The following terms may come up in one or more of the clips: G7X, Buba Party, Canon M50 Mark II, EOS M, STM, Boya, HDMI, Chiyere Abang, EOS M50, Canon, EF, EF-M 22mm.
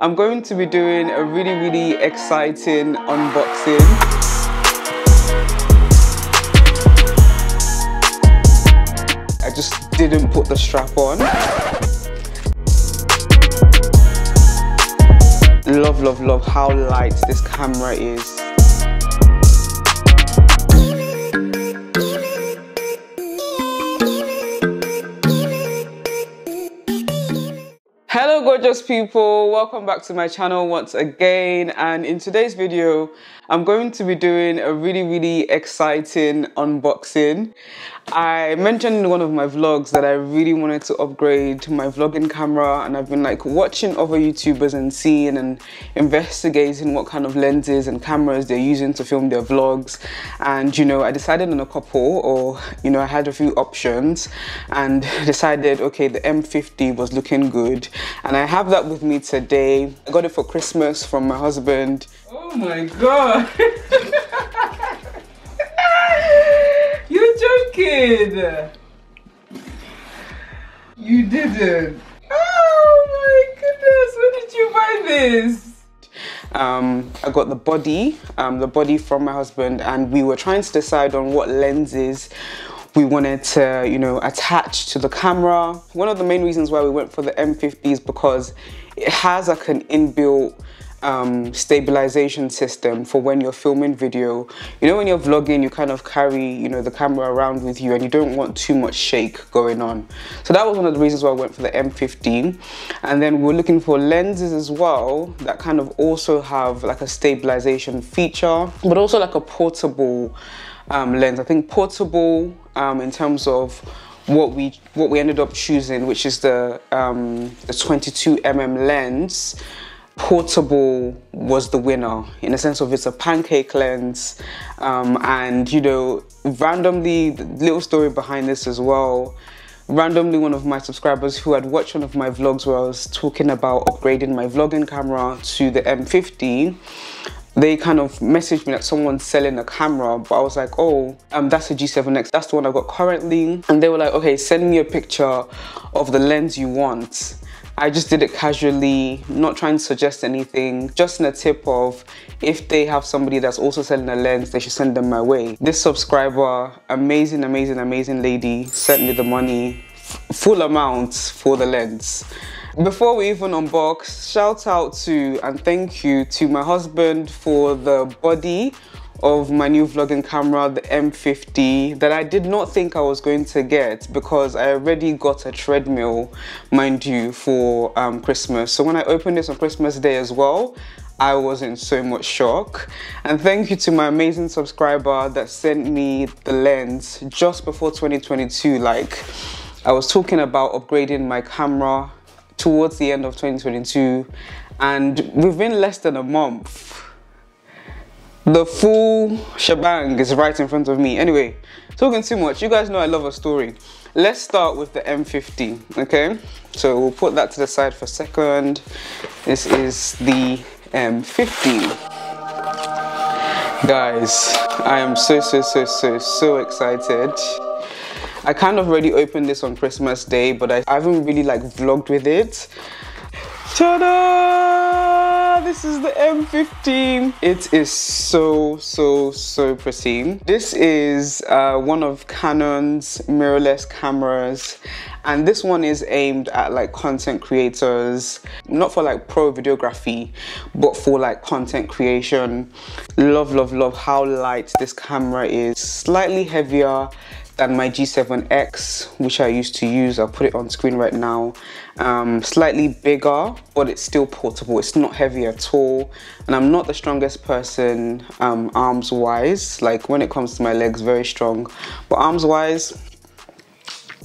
I'm going to be doing a really exciting unboxing. I just didn't put the strap on. Love how light this camera is. Hello gorgeous people, welcome back to my channel once again, and in today's video I'm going to be doing a really exciting unboxing. I mentioned in one of my vlogs that I really wanted to upgrade my vlogging camera, and I've been like watching other YouTubers and seeing and investigating what kind of lenses and cameras they're using to film their vlogs. And you know, I decided on a couple, or you know, I had a few options and decided okay, the M50 was looking good, and I have that with me today. I got it for Christmas from my husband. Oh my god. Kid. You didn't. Oh my goodness, when did you buy this? I got the body from my husband, and we were trying to decide on what lenses we wanted to, you know, attach to the camera. One of the main reasons why we went for the M50 is because it has like an inbuilt stabilization system for when you're filming video. You know, when you're vlogging, you kind of carry, you know, the camera around with you and you don't want too much shake going on. So that was one of the reasons why I went for the M50. And then we're looking for lenses as well that kind of also have like a stabilization feature, but also like a portable lens. I think portable in terms of what we ended up choosing, which is the 22mm lens. Portable was the winner in the sense of it's a pancake lens, and you know, randomly, the little story behind this as well, randomly one of my subscribers who had watched one of my vlogs where I was talking about upgrading my vlogging camera to the M50, they kind of messaged me that someone's selling a camera, but I was like, oh, that's a G7X, that's the one I've got currently. And they were like, okay, send me a picture of the lens you want. I just did it casually, not trying to suggest anything, just in a tip of if they have somebody that's also selling a lens, they should send them my way. This subscriber, amazing lady, sent me the money, full amount for the lens. Before we even unbox, shout out to and thank you to my husband for the body of my new vlogging camera, the M50, that I did not think I was going to get because I already got a treadmill, mind you, for Christmas. So when I opened this on Christmas Day as well, I was in so much shock. And thank you to my amazing subscriber that sent me the lens just before 2022. Like, I was talking about upgrading my camera towards the end of 2022, and within less than a month, the full shebang is right in front of me. Anyway, talking too much, you guys know I love a story. Let's start with the M50, okay? So we'll put that to the side for a second. This is the M50. Guys, I am so excited. I kind of already opened this on Christmas Day, but I haven't really like vlogged with it. Ta-da! This is the M50. It is so pretty. This is one of Canon's mirrorless cameras, and this one is aimed at like content creators, not for like pro videography, but for like content creation. Love how light this camera is. Slightly heavier than my G7X, which I used to use. I'll put it on screen right now. Slightly bigger, but it's still portable. It's not heavy at all. And I'm not the strongest person arms wise. Like when it comes to my legs, very strong, but arms wise,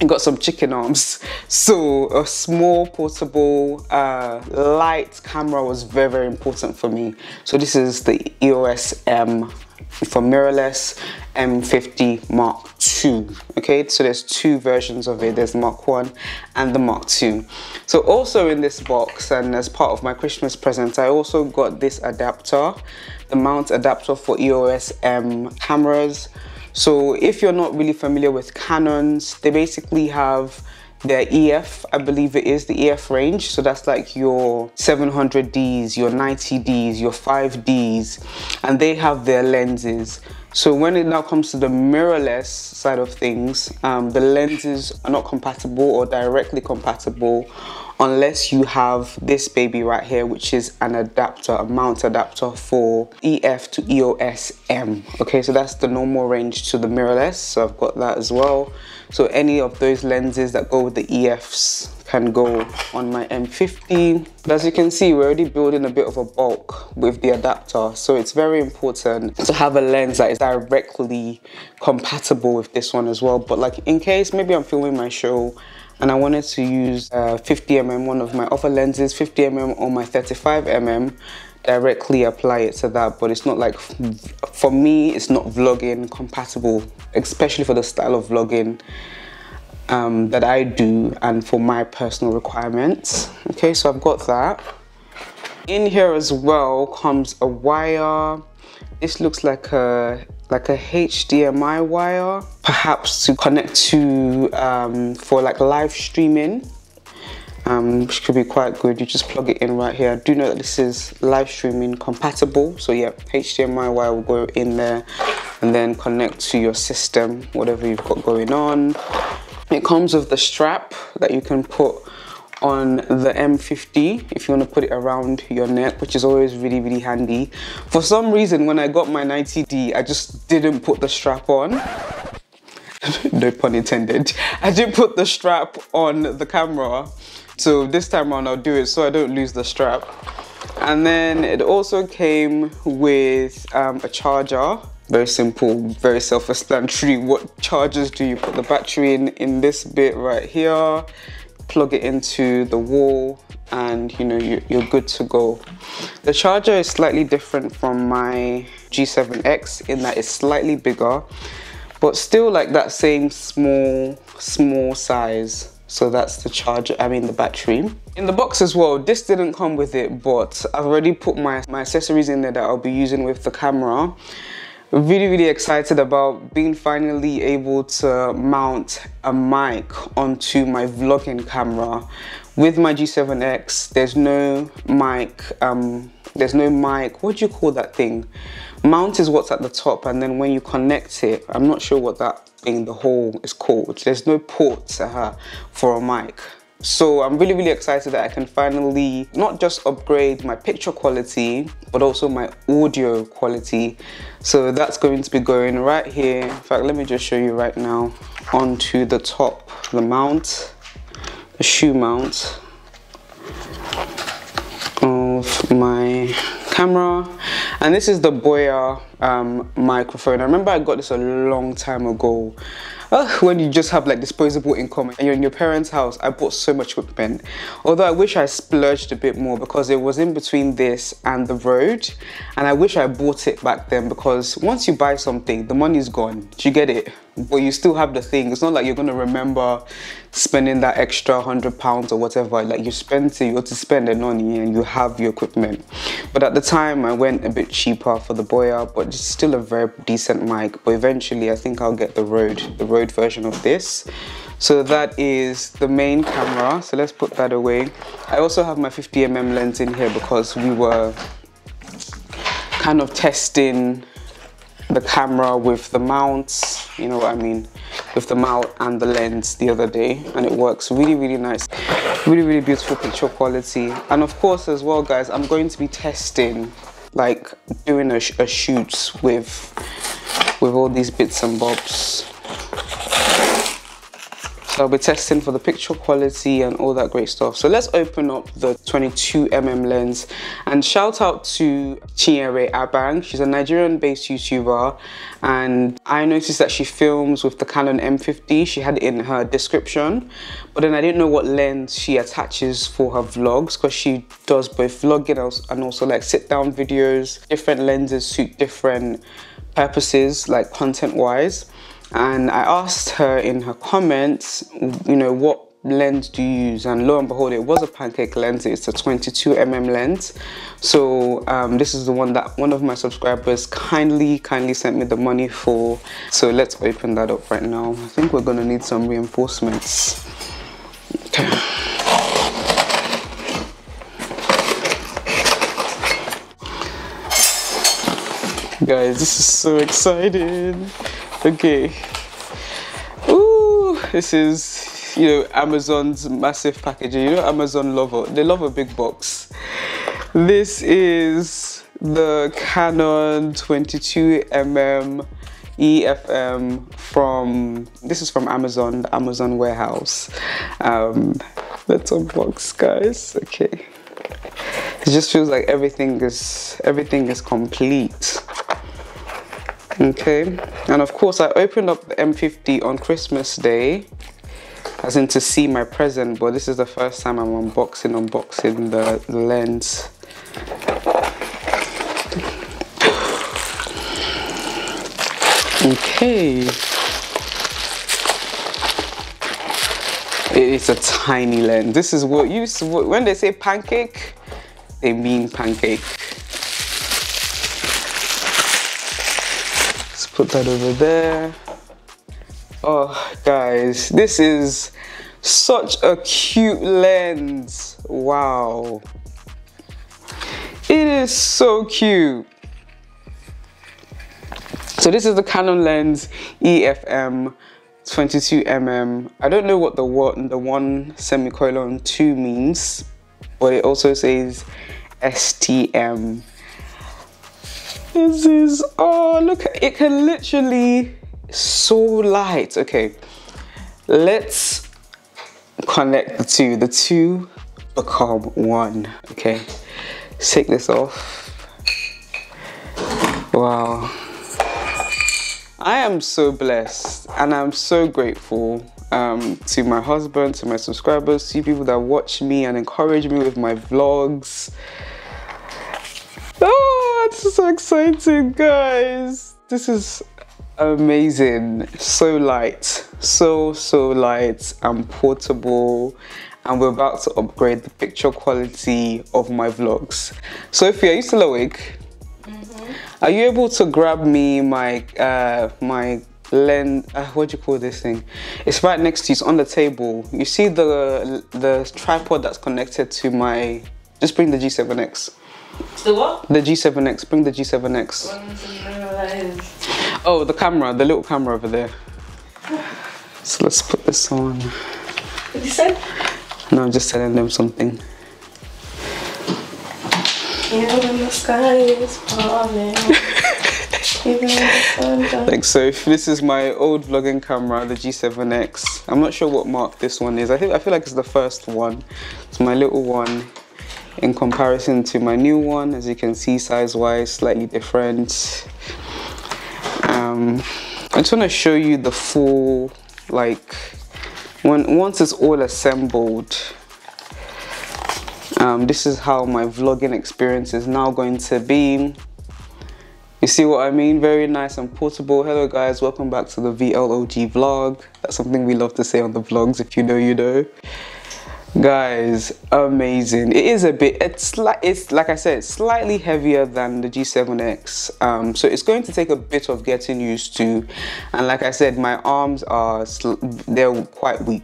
I got some chicken arms. So a small portable light camera was very important for me. So this is the EOS M for mirrorless M50 Mark II. Okay, so there's two versions of it. There's the Mark I and the Mark II. So also in this box, and as part of my Christmas present, I also got this adapter, the mount adapter for EOS M cameras. So if you're not really familiar with Canons, they basically have their EF, I believe it is, the EF range. So that's like your 700Ds, your 90Ds, your 5Ds, and they have their lenses. So when it now comes to the mirrorless side of things, the lenses are not compatible or directly compatible unless you have this baby right here, which is an adapter, a mount adapter for EF to EOS M. Okay, so that's the normal range to the mirrorless. So I've got that as well. So any of those lenses that go with the EFs can go on my M50. But as you can see, we're already building a bit of a bulk with the adapter. So it's very important to have a lens that is directly compatible with this one as well. But like in case, maybe I'm filming my show and I wanted to use 50mm, one of my other lenses, 50mm or my 35mm, directly apply it to that. But it's not like, for me, it's not vlogging compatible, especially for the style of vlogging that I do and for my personal requirements. Okay, so I've got that. In here as well comes a wire. This looks like a HDMI wire, perhaps to connect to for like live streaming, which could be quite good. You just plug it in right here. I do know that this is live streaming compatible, so yeah, HDMI wire will go in there and then connect to your system, whatever you've got going on. It comes with the strap that you can put on the M50 if you want to put it around your neck, which is always really, really handy. For some reason, when I got my 90D, I just didn't put the strap on. No pun intended. I didn't put the strap on the camera. So this time around, I'll do it so I don't lose the strap. And then it also came with a charger. Very simple, very self-explanatory. What chargers do you put the battery in this bit right here? Plug it into the wall and you know you're good to go. The charger is slightly different from my G7X in that it's slightly bigger, but still like that same small size. So that's the charger, I mean the battery. In the box as well, this didn't come with it, but I've already put my accessories in there that I'll be using with the camera. Really, really excited about being finally able to mount a mic onto my vlogging camera. With my G7X, there's no mic, what do you call that thing? Mount is what's at the top, and then when you connect it, I'm not sure what that thing, the hole is called. There's no port for a mic. So I'm really, really excited that I can finally not just upgrade my picture quality, but also my audio quality. So that's going to be going right here. In fact, let me just show you right now onto the top, the mount, the shoe mount of my camera. And this is the Boya microphone. I remember I got this a long time ago. When you just have like disposable income and you're in your parents' house, I bought so much equipment. Although I wish I splurged a bit more, because it was in between this and the Rode, and I wish I bought it back then, because once you buy something, the money's gone. Do you get it? But you still have the thing. It's not like you're gonna remember spending that extra £100 or whatever. Like you spent it, you got to spend the money, and you have your equipment. But at the time, I went a bit cheaper for the Boya, but it's still a very decent mic. But eventually, I think I'll get the Rode version of this. So that is the main camera. So let's put that away. I also have my 50mm lens in here because we were kind of testing the camera with the mounts, you know what I mean, with the mount and the lens the other day, and it works really, really nice. Really, really beautiful picture quality. And of course as well, guys, I'm going to be testing like doing a shoot with all these bits and bobs. So I'll be testing for the picture quality and all that great stuff. So let's open up the 22mm lens and shout out to Chiyere Abang. She's a Nigerian-based YouTuber, and I noticed that she films with the Canon M50. She had it in her description, but then I didn't know what lens she attaches for her vlogs, because she does both vlogging and also like sit-down videos. Different lenses suit different purposes, like content-wise. And I asked her in her comments, you know, what lens do you use? And lo and behold, it was a pancake lens. It's a 22mm lens. So this is the one that one of my subscribers kindly sent me the money for. So let's open that up right now. I think we're gonna need some reinforcements. Guys, this is so exciting. Okay. Ooh, this is, you know, Amazon's massive packaging. You know, Amazon lover. They love a big box. This is the Canon 22mm EF-M from, this is from Amazon, the Amazon warehouse. Let's unbox, guys. Okay. It just feels like everything is complete. Okay, and of course I opened up the M50 on Christmas Day, as in to see my present, but this is the first time I'm unboxing the lens. Okay. It's a tiny lens. This is what you, when they say pancake, they mean pancake. Let's put that over there. Oh guys, this is such a cute lens. Wow. It is so cute. So this is the Canon lens EF-M 22mm. I don't know what the one semicolon 2 means, but it also says STM. This is, oh look, it can literally, so light. Okay, let's connect the two. The two become one. Okay, let's take this off. Wow. I am so blessed and I'm so grateful to my husband, to my subscribers, to people that watch me and encourage me with my vlogs. Oh, it's so exciting, guys. This is amazing. So light, so light and portable. And we're about to upgrade the picture quality of my vlogs. Sophie, are you still awake? Are you able to grab me my my lens? What do you call this thing? It's right next to you. It's on the table. You see the tripod that's connected to my. Just bring the G7X. The what? The G7X. Bring the G7X. Oh, the camera, the little camera over there. So let's put this on. What did you say? No, I'm just telling them something. Even the sky is falling. Even the sun down. Like so, if this is my old vlogging camera, the G7X. I'm not sure what mark this one is. I feel like it's the first one. It's my little one in comparison to my new one. As you can see, size-wise, slightly different. I just want to show you the full, like, once it's all assembled. This is how my vlogging experience is now going to be. You see what I mean? Very nice and portable. Hello guys, welcome back to the VLOG vlog. That's something we love to say on the vlogs, if you know, you know. Guys, amazing. It is a bit, it's like I said, slightly heavier than the G7X. So it's going to take a bit of getting used to. And like I said, my arms are, they're quite weak.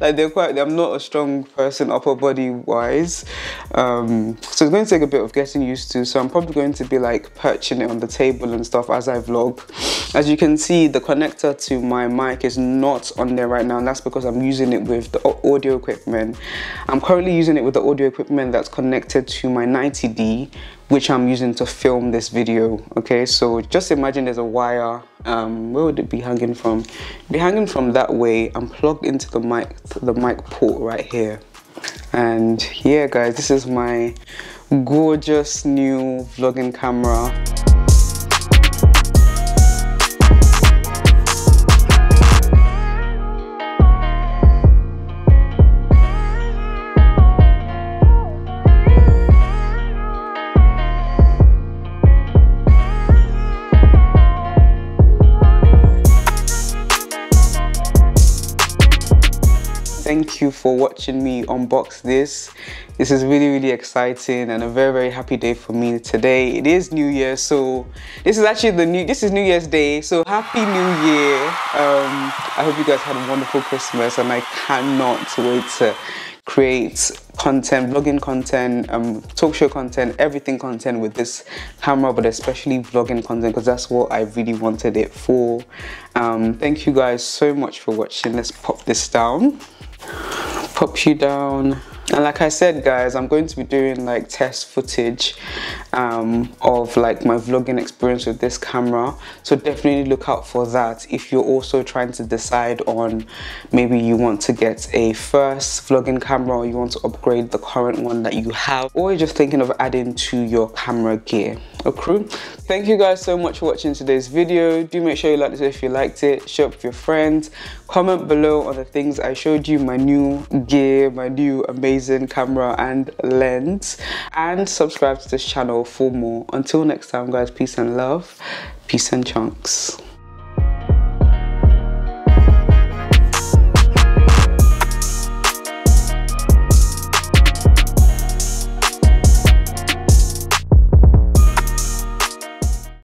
Like I'm not a strong person upper body wise, so it's going to take a bit of getting used to. So I'm probably going to be like perching it on the table and stuff as I vlog. As you can see, the connector to my mic is not on there right now, and that's because I'm using it with the audio equipment. I'm currently using it with the audio equipment that's connected to my 90D, which I'm using to film this video. Okay, so just imagine there's a wire. Where would it be hanging from? It'd be hanging from that way and plugged into the mic port right here. And yeah guys, this is my gorgeous new vlogging camera. thank you for watching me unbox this. This is really exciting and a very happy day for me today. It is New Year, so this is actually this is New Year's Day, so happy New Year. I hope you guys had a wonderful Christmas, and I cannot wait to create content, vlogging content, talk show content, everything content with this camera, but especially vlogging content, because that's what I really wanted it for. Thank you guys so much for watching. Let's pop this down, pop you down. And like I said, guys, I'm going to be doing like test footage of like my vlogging experience with this camera. So definitely look out for that. If you're also trying to decide on maybe you want to get a first vlogging camera, or you want to upgrade the current one that you have, or you're just thinking of adding to your camera gear. Okay. Thank you guys so much for watching today's video. Do make sure you like this if you liked it. Share it with your friends. Comment below on the things I showed you, my new gear, my new amazing camera and lens, and subscribe to this channel for more. Until next time, guys, peace and love, peace and chunks.